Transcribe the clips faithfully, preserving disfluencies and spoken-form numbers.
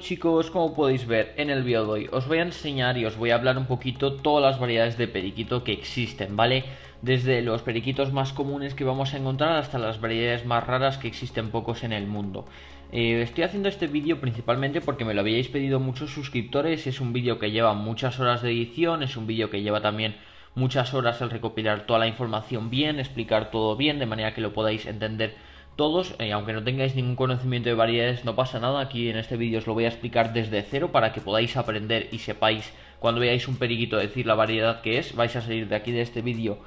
chicos, como podéis ver en el vídeo de hoy, os voy a enseñar y os voy a hablar un poquito todas las variedades de periquito que existen, ¿vale? Desde los periquitos más comunes que vamos a encontrar hasta las variedades más raras que existen pocos en el mundo. Eh, estoy haciendo este vídeo principalmente porque me lo habíais pedido muchos suscriptores. Es un vídeo que lleva muchas horas de edición, es un vídeo que lleva también muchas horas el recopilar toda la información bien, explicar todo bien, de manera que lo podáis entender todos, eh, aunque no tengáis ningún conocimiento de variedades, no pasa nada. Aquí en este vídeo os lo voy a explicar desde cero para que podáis aprender y sepáis, cuando veáis un periquito, decir la variedad que es. Vais a salir de aquí de este vídeo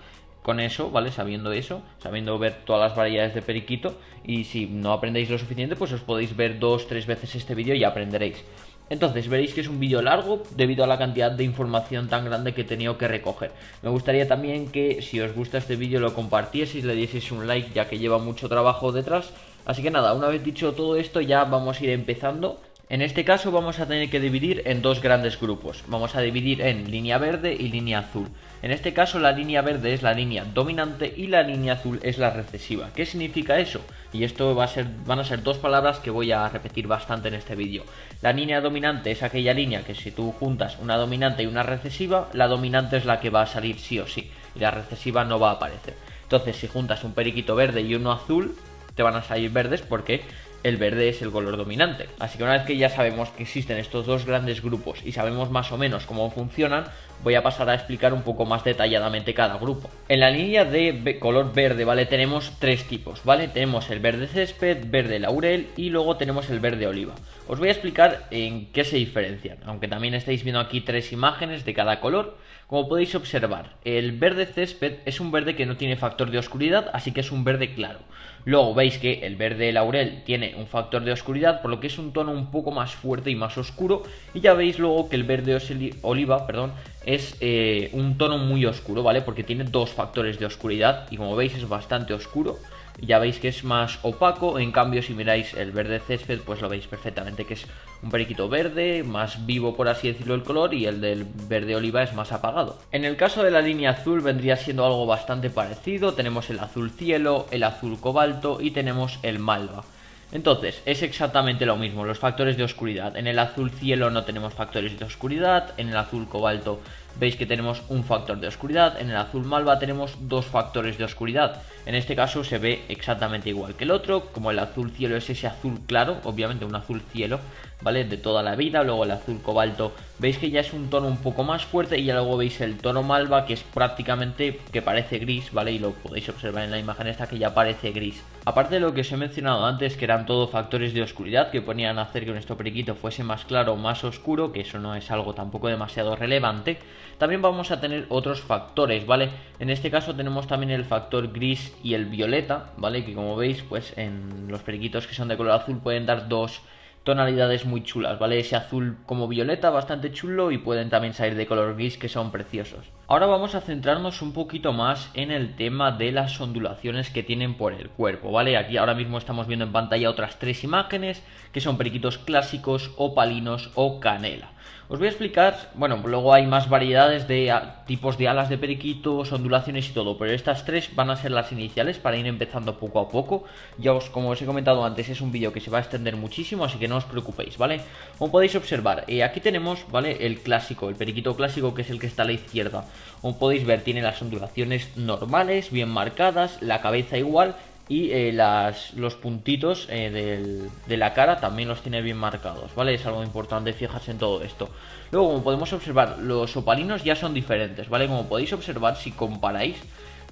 con eso, ¿vale? Sabiendo eso, sabiendo ver todas las variedades de periquito, y si no aprendéis lo suficiente, pues os podéis ver dos, tres veces este vídeo y aprenderéis. Entonces veréis que es un vídeo largo debido a la cantidad de información tan grande que he tenido que recoger. Me gustaría también que, si os gusta este vídeo, lo compartieseis, le dieseis un like, ya que lleva mucho trabajo detrás. Así que nada, una vez dicho todo esto, ya vamos a ir empezando. En este caso vamos a tener que dividir en dos grandes grupos. Vamos a dividir en línea verde y línea azul. En este caso la línea verde es la línea dominante y la línea azul es la recesiva. ¿Qué significa eso? Y esto va a ser, van a ser dos palabras que voy a repetir bastante en este vídeo. La línea dominante es aquella línea que si tú juntas una dominante y una recesiva, la dominante es la que va a salir sí o sí, y la recesiva no va a aparecer. Entonces si juntas un periquito verde y uno azul, te van a salir verdes porque el verde es el color dominante. Así que una vez que ya sabemos que existen estos dos grandes grupos y sabemos más o menos cómo funcionan, voy a pasar a explicar un poco más detalladamente cada grupo. En la línea de color verde, ¿vale?, tenemos tres tipos, ¿vale? Tenemos el verde césped, verde laurel y luego tenemos el verde oliva. Os voy a explicar en qué se diferencian, aunque también estáis viendo aquí tres imágenes de cada color. Como podéis observar, el verde césped es un verde que no tiene factor de oscuridad, así que es un verde claro. Luego veis que el verde laurel tiene un factor de oscuridad, por lo que es un tono un poco más fuerte y más oscuro. Y ya veis luego que el verde oliva, perdón, es eh, un tono muy oscuro, ¿vale? Porque tiene dos factores de oscuridad y como veis es bastante oscuro. Ya veis que es más opaco. En cambio, si miráis el verde césped, pues lo veis perfectamente que es un periquito verde, más vivo, por así decirlo, el color, y el del verde oliva es más apagado. En el caso de la línea azul vendría siendo algo bastante parecido. Tenemos el azul cielo, el azul cobalto y tenemos el malva. Entonces, es exactamente lo mismo, los factores de oscuridad. En el azul cielo no tenemos factores de oscuridad, en el azul cobalto veis que tenemos un factor de oscuridad, en el azul malva tenemos dos factores de oscuridad. En este caso se ve exactamente igual que el otro, como el azul cielo es ese azul claro, obviamente un azul cielo, ¿vale?, de toda la vida. Luego el azul cobalto veis que ya es un tono un poco más fuerte y ya luego veis el tono malva, que es prácticamente, que parece gris, ¿vale?, y lo podéis observar en la imagen esta que ya parece gris. Aparte de lo que os he mencionado antes, que eran todos factores de oscuridad que ponían a hacer que nuestro periquito fuese más claro o más oscuro, que eso no es algo tampoco demasiado relevante, también vamos a tener otros factores, ¿vale? En este caso tenemos también el factor gris y el violeta, ¿vale?, que como veis, pues en los periquitos que son de color azul pueden dar dos tonalidades muy chulas, ¿vale? Ese azul como violeta bastante chulo, y pueden también salir de color gris, que son preciosos. Ahora vamos a centrarnos un poquito más en el tema de las ondulaciones que tienen por el cuerpo, ¿vale? Aquí ahora mismo estamos viendo en pantalla otras tres imágenes que son periquitos clásicos, opalinos o canela. Os voy a explicar, bueno, luego hay más variedades de tipos de alas de periquitos, ondulaciones y todo, pero estas tres van a ser las iniciales para ir empezando poco a poco. Ya os, como os he comentado antes, es un vídeo que se va a extender muchísimo, así que no os preocupéis, ¿vale? Como podéis observar, eh, aquí tenemos, ¿vale?, el clásico, el periquito clásico, que es el que está a la izquierda. Como podéis ver, tiene las ondulaciones normales, bien marcadas, la cabeza igual, y eh, las, los puntitos eh, del, de la cara también los tiene bien marcados, ¿vale? Es algo importante fijarse en todo esto. Luego, como podemos observar, los opalinos ya son diferentes, ¿vale? Como podéis observar, si comparáis,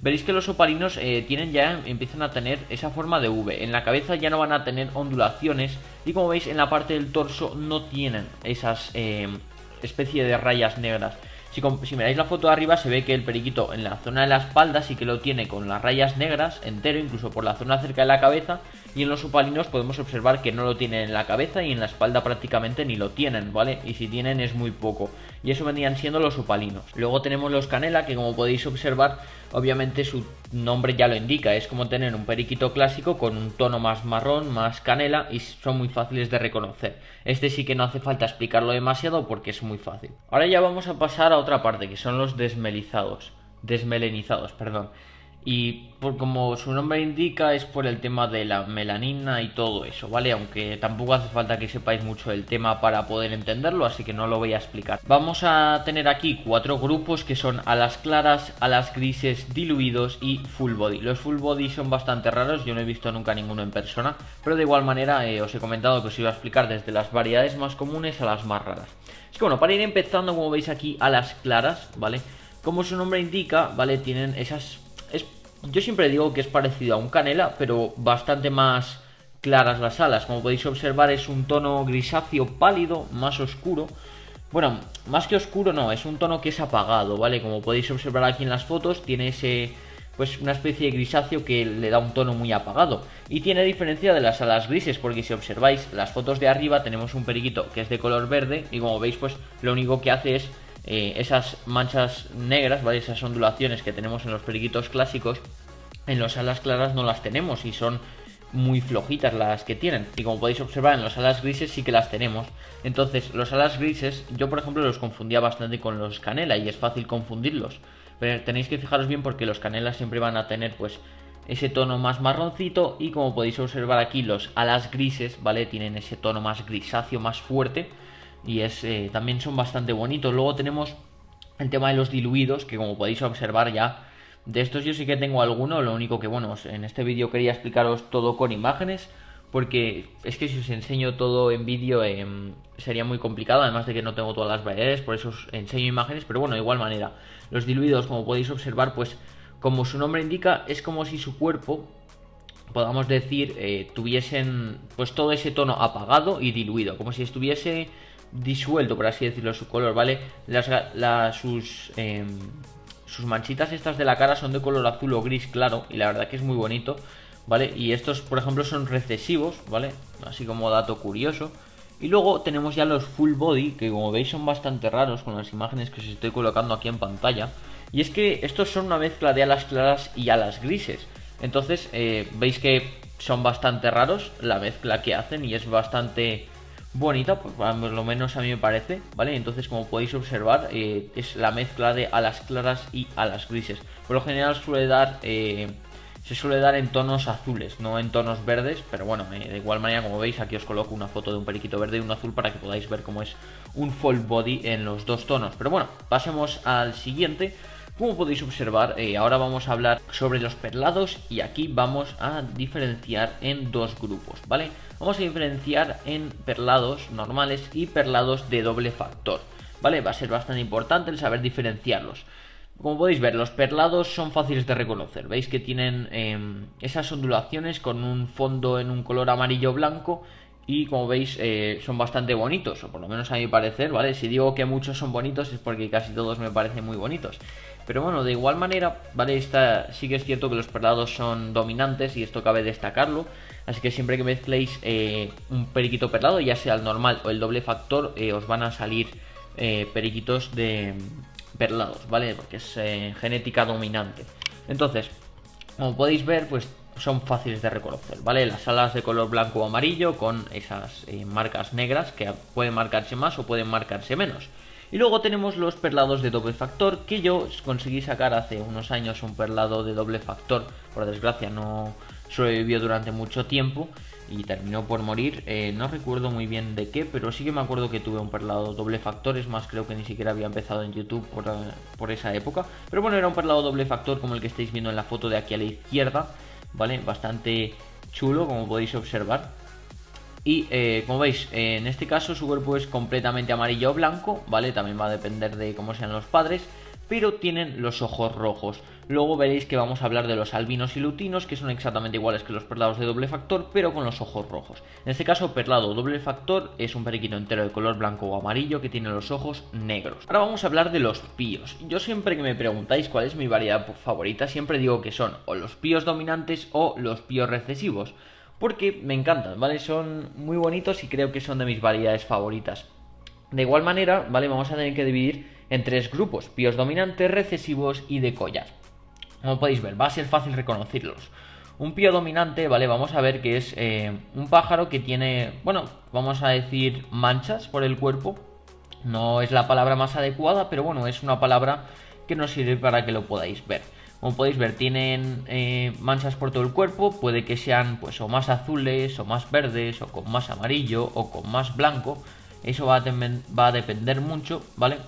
veréis que los opalinos eh, tienen ya, empiezan a tener esa forma de V. En la cabeza ya no van a tener ondulaciones y, como veis, en la parte del torso no tienen esas eh, especie de rayas negras. Si, si miráis la foto de arriba, se ve que el periquito en la zona de la espalda sí que lo tiene con las rayas negras entero, incluso por la zona cerca de la cabeza, y en los opalinos podemos observar que no lo tienen en la cabeza y en la espalda prácticamente ni lo tienen, ¿vale? Y si tienen es muy poco, y eso vendrían siendo los opalinos. Luego tenemos los canela, que como podéis observar, obviamente su nombre ya lo indica, es como tener un periquito clásico con un tono más marrón, más canela, y son muy fáciles de reconocer. Este sí que no hace falta explicarlo demasiado porque es muy fácil. Ahora ya vamos a pasar a otra parte, que son los desmelizados, desmelenizados, perdón. Y por como su nombre indica, es por el tema de la melanina y todo eso, ¿vale? Aunque tampoco hace falta que sepáis mucho del tema para poder entenderlo, así que no lo voy a explicar. Vamos a tener aquí cuatro grupos que son alas claras, alas grises, diluidos y full body. Los full body son bastante raros, yo no he visto nunca ninguno en persona, pero de igual manera eh, os he comentado que os iba a explicar desde las variedades más comunes a las más raras. Así que bueno, para ir empezando, como veis aquí, alas claras, ¿vale? Como su nombre indica, ¿vale? Tienen esas... Es, yo siempre digo que es parecido a un canela, pero bastante más claras las alas. Como podéis observar, es un tono grisáceo pálido, más oscuro. Bueno, más que oscuro no, es un tono que es apagado, ¿vale? Como podéis observar aquí en las fotos, tiene ese... pues una especie de grisáceo que le da un tono muy apagado. Y tiene diferencia de las alas grises, porque si observáis las fotos de arriba, tenemos un periquito que es de color verde, y como veis, pues lo único que hace es... Eh, esas manchas negras, ¿vale? Esas ondulaciones que tenemos en los periquitos clásicos, en las alas claras no las tenemos y son muy flojitas las que tienen. Y como podéis observar, en las alas grises sí que las tenemos. Entonces, los alas grises, yo por ejemplo los confundía bastante con los canela y es fácil confundirlos. Pero tenéis que fijaros bien porque los canelas siempre van a tener pues ese tono más marroncito y como podéis observar aquí los alas grises, ¿vale? Tienen ese tono más grisáceo, más fuerte. Y es, eh, también son bastante bonitos. Luego tenemos el tema de los diluidos, que como podéis observar ya, de estos yo sí que tengo alguno. Lo único que, bueno, en este vídeo quería explicaros todo con imágenes, porque es que si os enseño todo en vídeo eh, sería muy complicado, además de que no tengo todas las variedades, por eso os enseño imágenes. Pero bueno, de igual manera, los diluidos, como podéis observar, pues como su nombre indica, es como si su cuerpo, podamos decir, eh, tuviesen pues todo ese tono apagado y diluido, como si estuviese disuelto, por así decirlo, su color, ¿vale? Las, la, sus, eh, sus manchitas estas de la cara son de color azul o gris claro, y la verdad que es muy bonito, ¿vale? Y estos, por ejemplo, son recesivos, ¿vale? Así como dato curioso. Y luego tenemos ya los full body, que como veis son bastante raros con las imágenes que os estoy colocando aquí en pantalla. Y es que estos son una mezcla de alas claras y alas grises. Entonces, eh, veis que son bastante raros la mezcla que hacen y es bastante... bonita, pues por lo menos a mí me parece, ¿vale? Entonces, como podéis observar, eh, es la mezcla de alas claras y alas grises. Por lo general suele dar, eh, se suele dar en tonos azules, no en tonos verdes, pero bueno, eh, de igual manera, como veis, aquí os coloco una foto de un periquito verde y uno azul para que podáis ver cómo es un full body en los dos tonos. Pero bueno, pasemos al siguiente. Como podéis observar, eh, ahora vamos a hablar sobre los perlados y aquí vamos a diferenciar en dos grupos, ¿vale? Vamos a diferenciar en perlados normales y perlados de doble factor, ¿vale? Va a ser bastante importante el saber diferenciarlos. Como podéis ver, los perlados son fáciles de reconocer. Veis que tienen eh, esas ondulaciones con un fondo en un color amarillo-blanco y como veis eh, son bastante bonitos, o por lo menos a mi parecer, ¿vale? Si digo que muchos son bonitos es porque casi todos me parecen muy bonitos. Pero bueno, de igual manera, ¿vale? Esta, sí que es cierto que los perlados son dominantes y esto cabe destacarlo. Así que siempre que mezcléis eh, un periquito perlado, ya sea el normal o el doble factor, eh, os van a salir eh, periquitos de perlados, ¿vale? Porque es eh, genética dominante. Entonces, como podéis ver, pues son fáciles de reconocer, ¿vale? Las alas de color blanco o amarillo con esas eh, marcas negras que pueden marcarse más o pueden marcarse menos. Y luego tenemos los perlados de doble factor, que yo conseguí sacar hace unos años un perlado de doble factor. Por desgracia no sobrevivió durante mucho tiempo y terminó por morir. Eh, no recuerdo muy bien de qué, pero sí que me acuerdo que tuve un perlado doble factor. Es más, creo que ni siquiera había empezado en YouTube por, por esa época. Pero bueno, era un perlado doble factor como el que estáis viendo en la foto de aquí a la izquierda, ¿vale? Bastante chulo, como podéis observar. Y eh, como veis, eh, en este caso su cuerpo es completamente amarillo o blanco, ¿vale? También va a depender de cómo sean los padres, pero tienen los ojos rojos. Luego veréis que vamos a hablar de los albinos y lutinos, que son exactamente iguales que los perlados de doble factor, pero con los ojos rojos. En este caso, perlado doble factor es un periquito entero de color blanco o amarillo que tiene los ojos negros. Ahora vamos a hablar de los píos. Yo siempre que me preguntáis cuál es mi variedad favorita, siempre digo que son o los píos dominantes o los píos recesivos, porque me encantan, ¿vale? Son muy bonitos y creo que son de mis variedades favoritas. De igual manera, ¿vale? Vamos a tener que dividir en tres grupos: píos dominantes, recesivos y de collar. Como podéis ver, va a ser fácil reconocerlos. Un pío dominante, ¿vale? Vamos a ver que es eh, un pájaro que tiene, bueno, vamos a decir manchas por el cuerpo. No es la palabra más adecuada, pero bueno, es una palabra que nos sirve para que lo podáis ver. Como podéis ver, tienen eh, manchas por todo el cuerpo, puede que sean pues o más azules, o más verdes, o con más amarillo, o con más blanco. Eso va a, va a depender mucho, ¿vale?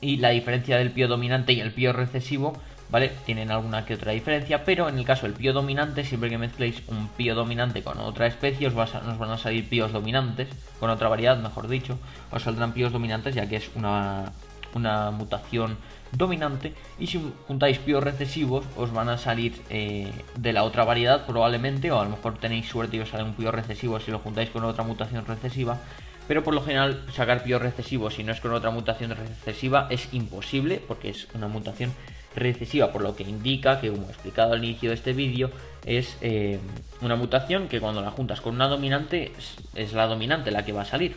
Y la diferencia del pío dominante y el pío recesivo, ¿vale? Tienen alguna que otra diferencia, pero en el caso del pío dominante, siempre que mezcléis un pío dominante con otra especie, os, vas a, os van a salir píos dominantes, con otra variedad, mejor dicho, os saldrán píos dominantes, ya que es una, una mutación dominante. Y si juntáis píos recesivos, os van a salir eh, de la otra variedad probablemente, o a lo mejor tenéis suerte y os sale un pío recesivo si lo juntáis con otra mutación recesiva. Pero por lo general sacar píos recesivos si no es con otra mutación recesiva es imposible, porque es una mutación recesiva, por lo que indica que, como he explicado al inicio de este vídeo, es eh, una mutación que cuando la juntas con una dominante es, es la dominante la que va a salir.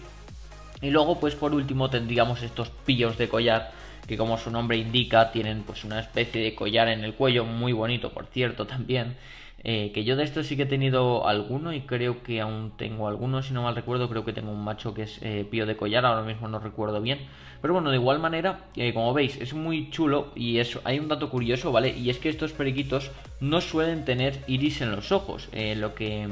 Y luego, pues por último, tendríamos estos pillos de collar, que como su nombre indica, tienen pues una especie de collar en el cuello, muy bonito por cierto también. Eh, que yo de estos sí que he tenido alguno, y creo que aún tengo alguno, si no mal recuerdo. Creo que tengo un macho que es eh, pío de collar, ahora mismo no recuerdo bien. Pero bueno, de igual manera, eh, como veis, es muy chulo. Y eso, hay un dato curioso, ¿vale? Y es que estos periquitos no suelen tener iris en los ojos. Eh, lo que...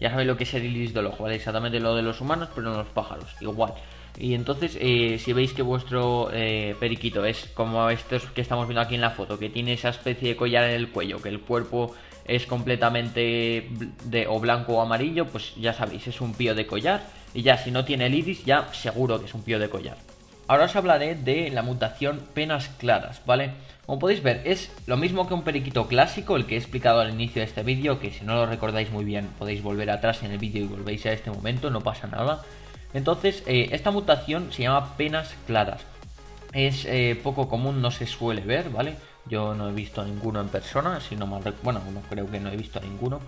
Ya sabéis lo que es el iris del ojo, ¿vale? Exactamente lo de los humanos, pero en los pájaros, igual. Y entonces, eh, si veis que vuestro eh, periquito es como estos que estamos viendo aquí en la foto, que tiene esa especie de collar en el cuello, que el cuerpo es completamente de o blanco o amarillo, pues ya sabéis, es un pío de collar. Y ya, si no tiene el iris, ya seguro que es un pío de collar. Ahora os hablaré de la mutación penas claras, ¿vale? Como podéis ver, es lo mismo que un periquito clásico, el que he explicado al inicio de este vídeo, que si no lo recordáis muy bien podéis volver atrás en el vídeo y volvéis a este momento, no pasa nada. Entonces, eh, esta mutación se llama penas claras. Es eh, poco común, no se suele ver, ¿vale? Yo no he visto ninguno en persona, si no mal recuerdo, bueno, no creo que no he visto ninguno.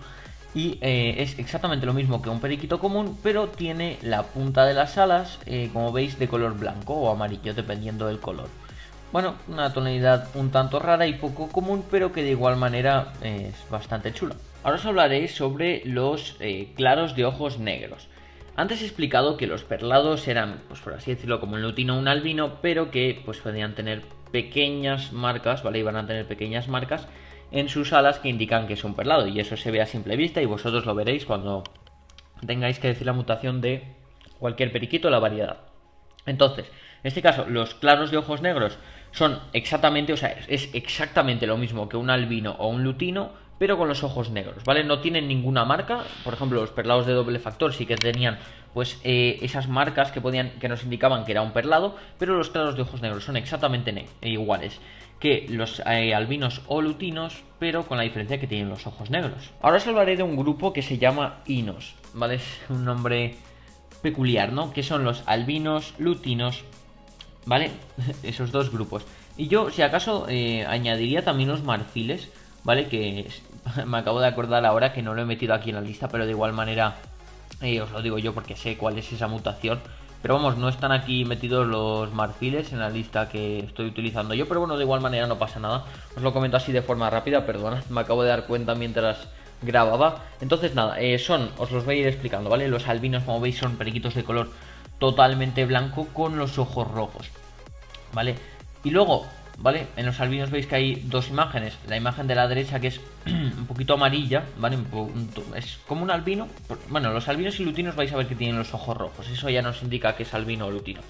Y eh, es exactamente lo mismo que un periquito común, pero tiene la punta de las alas, eh, como veis, de color blanco o amarillo, dependiendo del color. Bueno, una tonalidad un tanto rara y poco común, pero que de igual manera eh, es bastante chula. Ahora os hablaré sobre los eh, claros de ojos negros. Antes he explicado que los perlados eran, pues por así decirlo, como un lutino o un albino, pero que pues podían tener pequeñas marcas, ¿vale? Iban a tener pequeñas marcas en sus alas que indican que es un perlado, y eso se ve a simple vista y vosotros lo veréis cuando tengáis que decir la mutación de cualquier periquito o la variedad. Entonces, en este caso, los claros de ojos negros son exactamente, o sea, es exactamente lo mismo que un albino o un lutino, pero con los ojos negros, ¿vale? No tienen ninguna marca. Por ejemplo, los perlados de doble factor sí que tenían, pues, eh, esas marcas que, podían, que nos indicaban que era un perlado, pero los claros de ojos negros son exactamente ne iguales que los eh, albinos o lutinos, pero con la diferencia que tienen los ojos negros. Ahora os hablaré de un grupo que se llama inos, ¿vale? Es un nombre peculiar, ¿no? Que son los albinos, lutinos, ¿vale? Esos dos grupos. Y yo, si acaso, eh, añadiría también los marfiles, ¿vale? Que me acabo de acordar ahora que no lo he metido aquí en la lista, pero de igual manera eh, os lo digo yo porque sé cuál es esa mutación. Pero vamos, no están aquí metidos los marfiles en la lista que estoy utilizando yo, pero bueno, de igual manera no pasa nada. Os lo comento así de forma rápida, perdonad, me acabo de dar cuenta mientras grababa. Entonces nada, eh, son, os los voy a ir explicando, ¿vale? Los albinos, como veis, son periquitos de color totalmente blanco con los ojos rojos, ¿vale? Y luego, ¿vale? En los albinos veis que hay dos imágenes. La imagen de la derecha, que es un poquito amarilla, ¿vale? Es como un albino. Bueno, los albinos y lutinos vais a ver que tienen los ojos rojos. Eso ya nos indica que es albino o lutino.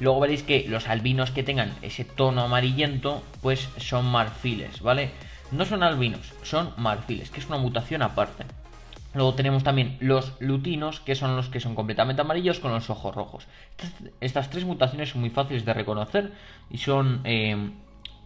Luego veréis que los albinos que tengan ese tono amarillento, pues son marfiles, ¿vale? No son albinos, son marfiles, que es una mutación aparte. Luego tenemos también los lutinos, que son los que son completamente amarillos con los ojos rojos. Estas tres mutaciones son muy fáciles de reconocer y son eh,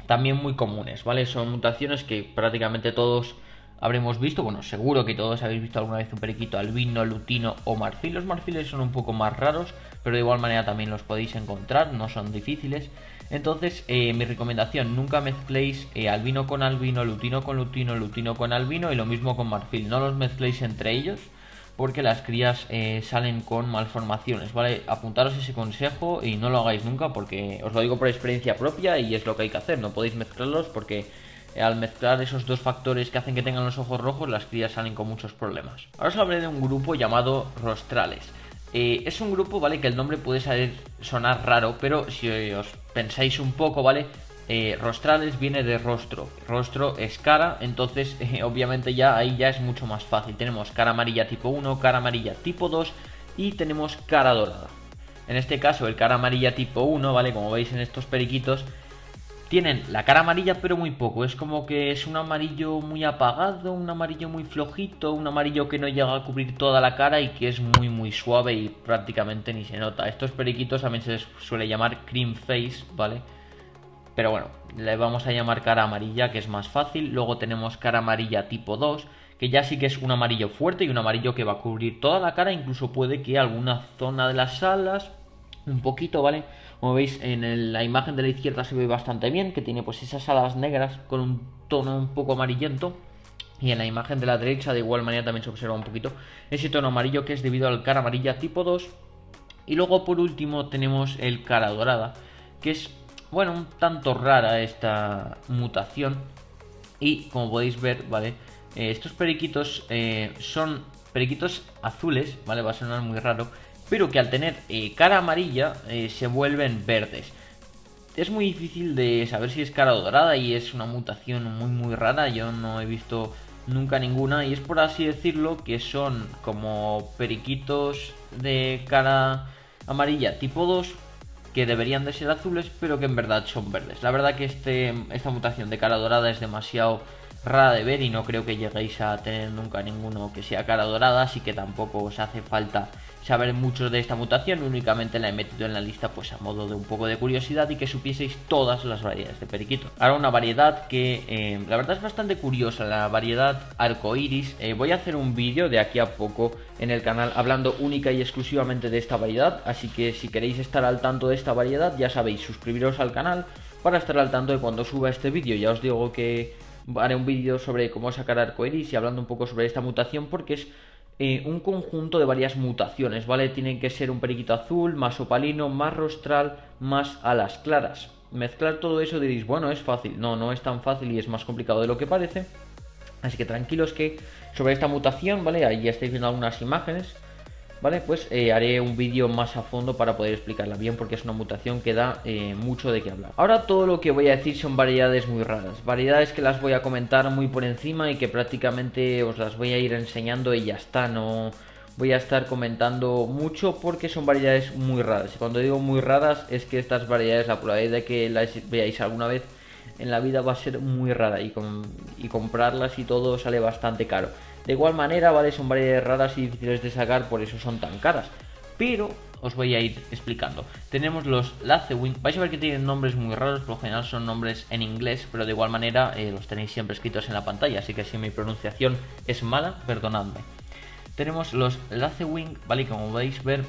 también muy comunes, ¿vale? Son mutaciones que prácticamente todos habremos visto. Bueno, seguro que todos habéis visto alguna vez un periquito albino, lutino o marfil. Los marfiles son un poco más raros, pero de igual manera también los podéis encontrar, no son difíciles. Entonces, eh, mi recomendación, nunca mezcléis eh, albino con albino, lutino con lutino, lutino con albino, y lo mismo con marfil. No los mezcléis entre ellos porque las crías eh, salen con malformaciones, ¿vale? Apuntaros ese consejo y no lo hagáis nunca, porque os lo digo por experiencia propia y es lo que hay que hacer. No podéis mezclarlos porque eh, al mezclar esos dos factores que hacen que tengan los ojos rojos, las crías salen con muchos problemas. Ahora os hablaré de un grupo llamado rostrales. Eh, es un grupo, ¿vale? Que el nombre puede salir, sonar raro, pero si os pensáis un poco, ¿vale? eh, rostrales viene de rostro, rostro es cara, entonces eh, obviamente ya ahí ya es mucho más fácil. Tenemos cara amarilla tipo uno, cara amarilla tipo dos y tenemos cara dorada. En este caso el cara amarilla tipo uno, ¿vale? Como veis en estos periquitos, tienen la cara amarilla pero muy poco, es como que es un amarillo muy apagado, un amarillo muy flojito, un amarillo que no llega a cubrir toda la cara y que es muy muy suave y prácticamente ni se nota. Estos periquitos también se les suele llamar cream face, ¿vale? Pero bueno, le vamos a llamar cara amarilla que es más fácil. Luego tenemos cara amarilla tipo dos, que ya sí que es un amarillo fuerte y un amarillo que va a cubrir toda la cara, incluso puede que alguna zona de las alas un poquito, ¿vale? Como veis en el, la imagen de la izquierda se ve bastante bien, que tiene pues esas alas negras con un tono un poco amarillento. Y en la imagen de la derecha de igual manera también se observa un poquito ese tono amarillo que es debido al cara amarilla tipo dos. Y luego por último tenemos el cara dorada, que es, bueno, un tanto rara esta mutación. Y como podéis ver, ¿vale? Eh, estos periquitos eh, son periquitos azules, ¿vale? Va a sonar muy raro, pero que al tener eh, cara amarilla eh, se vuelven verdes. Es muy difícil de saber si es cara dorada y es una mutación muy muy rara, yo no he visto nunca ninguna y es por así decirlo que son como periquitos de cara amarilla tipo dos que deberían de ser azules pero que en verdad son verdes. La verdad que este, esta mutación de cara dorada es demasiado rara de ver y no creo que lleguéis a tener nunca ninguno que sea cara dorada, así que tampoco os hace falta saber mucho de esta mutación, únicamente la he metido en la lista pues a modo de un poco de curiosidad y que supieseis todas las variedades de periquito. Ahora una variedad que eh, la verdad es bastante curiosa, la variedad arcoiris. Eh, voy a hacer un vídeo de aquí a poco en el canal hablando única y exclusivamente de esta variedad, así que si queréis estar al tanto de esta variedad ya sabéis, suscribiros al canal para estar al tanto de cuando suba este vídeo. Ya os digo que haré un vídeo sobre cómo sacar arcoiris y hablando un poco sobre esta mutación porque es Eh, un conjunto de varias mutaciones, ¿vale? Tienen que ser un periquito azul, más opalino, más rostral, más alas claras. Mezclar todo eso diréis, bueno, es fácil. No, no es tan fácil y es más complicado de lo que parece. Así que tranquilos que sobre esta mutación, ¿vale? Ahí ya estáis viendo algunas imágenes, ¿vale? Pues eh, haré un vídeo más a fondo para poder explicarla bien porque es una mutación que da eh, mucho de qué hablar. Ahora todo lo que voy a decir son variedades muy raras, variedades que las voy a comentar muy por encima y que prácticamente os las voy a ir enseñando y ya está, no voy a estar comentando mucho porque son variedades muy raras. Y cuando digo muy raras es que estas variedades, la probabilidad de que las veáis alguna vez en la vida va a ser muy rara y, com y comprarlas y todo sale bastante caro. De igual manera, ¿vale? Son variedades raras y difíciles de sacar, por eso son tan caras. Pero os voy a ir explicando. Tenemos los lacewing. Vais a ver que tienen nombres muy raros, por lo general son nombres en inglés, pero de igual manera eh, los tenéis siempre escritos en la pantalla, así que si mi pronunciación es mala, perdonadme. Tenemos los lacewing, ¿vale? Y como podéis ver,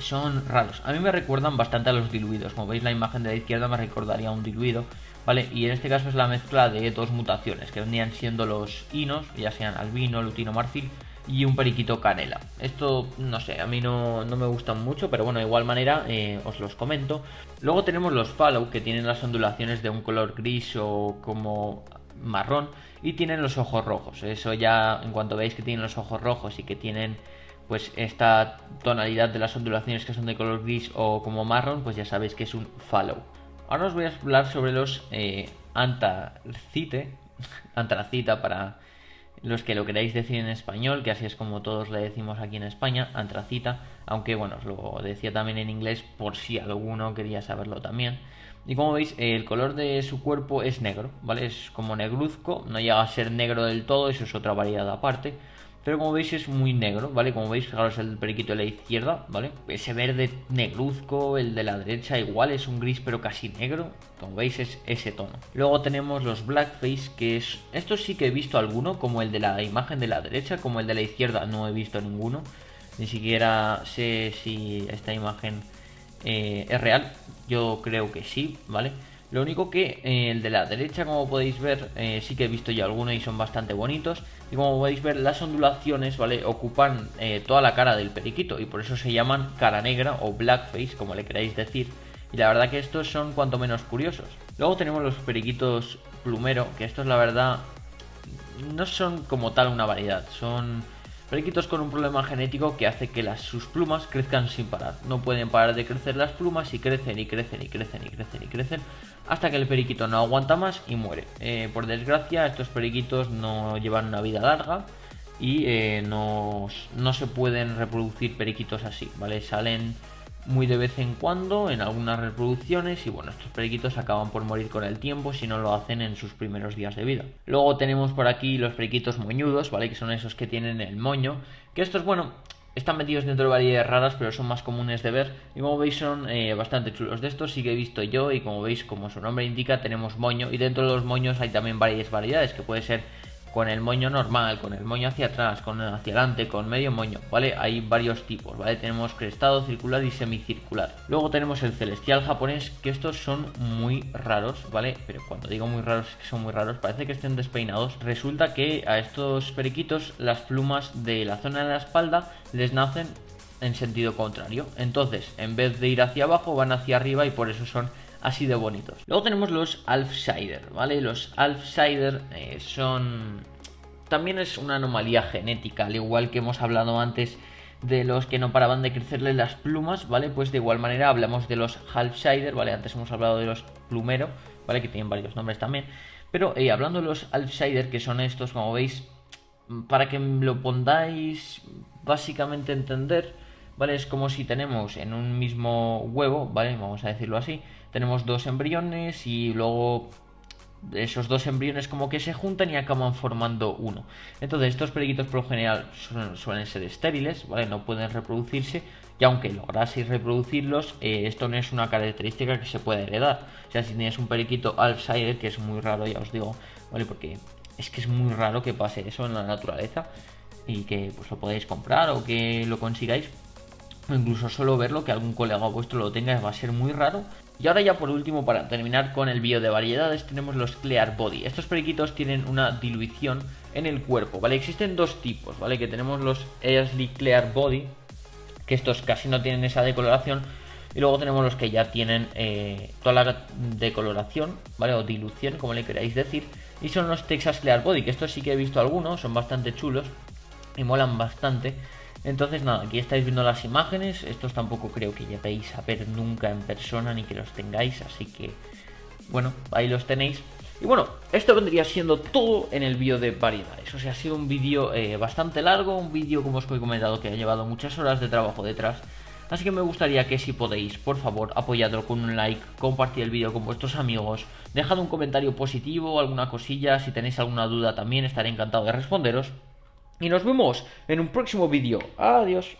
son raros. A mí me recuerdan bastante a los diluidos. Como veis, la imagen de la izquierda me recordaría a un diluido, ¿vale? Y en este caso es la mezcla de dos mutaciones que vendrían siendo los inos, ya sean albino, lutino, marfil y un periquito canela. Esto, no sé, a mí no, no me gustan mucho, pero bueno, de igual manera eh, os los comento. Luego tenemos los fallow, que tienen las ondulaciones de un color gris o como marrón y tienen los ojos rojos. Eso ya, en cuanto veáis que tienen los ojos rojos y que tienen pues esta tonalidad de las ondulaciones que son de color gris o como marrón, pues ya sabéis que es un fallow. Ahora os voy a hablar sobre los eh, antracite, antracita para los que lo queráis decir en español, que así es como todos le decimos aquí en España, antracita, aunque bueno, os lo decía también en inglés por si alguno quería saberlo también. Y como veis, eh, el color de su cuerpo es negro, ¿vale? Es como negruzco, no llega a ser negro del todo, eso es otra variedad aparte. Pero como veis es muy negro, ¿vale? Como veis, fijaros el periquito de la izquierda, ¿vale? Ese verde negruzco, el de la derecha igual, es un gris pero casi negro. Como veis es ese tono. Luego tenemos los blackface, que es... estos sí que he visto alguno, como el de la imagen de la derecha, como el de la izquierda no he visto ninguno. Ni siquiera sé si esta imagen eh, es real, yo creo que sí, ¿vale? Lo único que eh, el de la derecha, como podéis ver, eh, sí que he visto ya algunos y son bastante bonitos. Y como podéis ver, las ondulaciones, ¿vale? Ocupan eh, toda la cara del periquito y por eso se llaman cara negra o blackface, como le queráis decir. Y la verdad que estos son cuanto menos curiosos. Luego tenemos los periquitos plumero, que estos la verdad no son como tal una variedad, son Periquitos con un problema genético que hace que las, sus plumas crezcan sin parar. No pueden parar de crecer las plumas y crecen y crecen y crecen y crecen y crecen hasta que el periquito no aguanta más y muere. Eh, por desgracia, estos periquitos no llevan una vida larga y eh, no, no se pueden reproducir periquitos así, ¿vale? Salen muy de vez en cuando en algunas reproducciones y bueno, estos periquitos acaban por morir con el tiempo si no lo hacen en sus primeros días de vida. Luego tenemos por aquí los periquitos moñudos, ¿vale? Que son esos que tienen el moño, que estos, bueno, están metidos dentro de variedades raras, pero son más comunes de ver y como veis son eh, bastante chulos. De estos sí que he visto yo y como veis, como su nombre indica, tenemos moño y dentro de los moños hay también varias variedades, que puede ser con el moño normal, con el moño hacia atrás, con el hacia adelante, con medio moño, ¿vale? Hay varios tipos, ¿vale? Tenemos crestado, circular y semicircular. Luego tenemos el celestial japonés, que estos son muy raros, ¿vale? Pero cuando digo muy raros, es que son muy raros, parece que estén despeinados. Resulta que a estos periquitos las plumas de la zona de la espalda les nacen en sentido contrario. Entonces, en vez de ir hacia abajo, van hacia arriba y por eso son así de bonitos. Luego tenemos los Alfsider, ¿vale? Los Alfsider eh, son... también es una anomalía genética, al igual que hemos hablado antes de los que no paraban de crecerles las plumas, ¿vale? Pues de igual manera hablamos de los Alfsider, ¿vale? Antes hemos hablado de los plumero, ¿vale? Que tienen varios nombres también. Pero eh, hablando de los Alfsider, que son estos, como veis, para que lo pongáis básicamente entender, ¿vale? Es como si tenemos en un mismo huevo, ¿vale? Vamos a decirlo así, tenemos dos embriones y luego esos dos embriones como que se juntan y acaban formando uno. Entonces estos periquitos por lo general suelen, suelen ser estériles, ¿vale? No pueden reproducirse y aunque lograseis reproducirlos, eh, esto no es una característica que se pueda heredar. O sea, si tienes un periquito Alfsider, que es muy raro, ya os digo, ¿vale? Porque es que es muy raro que pase eso en la naturaleza y que pues lo podáis comprar o que lo consigáis. Incluso solo verlo, que algún colega vuestro lo tenga, va a ser muy raro. Y ahora ya por último, para terminar con el vídeo de variedades, tenemos los Clear Body. Estos periquitos tienen una dilución en el cuerpo, ¿vale? Existen dos tipos, ¿vale? Que tenemos los Early Clear Body, que estos casi no tienen esa decoloración. Y luego tenemos los que ya tienen eh, toda la decoloración, ¿vale? O dilución, como le queráis decir. Y son los Texas Clear Body, que estos sí que he visto algunos, son bastante chulos y molan bastante. Entonces nada, aquí estáis viendo las imágenes, estos tampoco creo que lleguéis a ver nunca en persona ni que los tengáis, así que bueno, ahí los tenéis. Y bueno, esto vendría siendo todo en el vídeo de variedades. O sea, ha sido un vídeo eh, bastante largo, un vídeo como os he comentado que ha llevado muchas horas de trabajo detrás. Así que me gustaría que si podéis, por favor, apoyadlo con un like, compartid el vídeo con vuestros amigos, dejad un comentario positivo, alguna cosilla, si tenéis alguna duda también estaré encantado de responderos. Y nos vemos en un próximo vídeo. Adiós.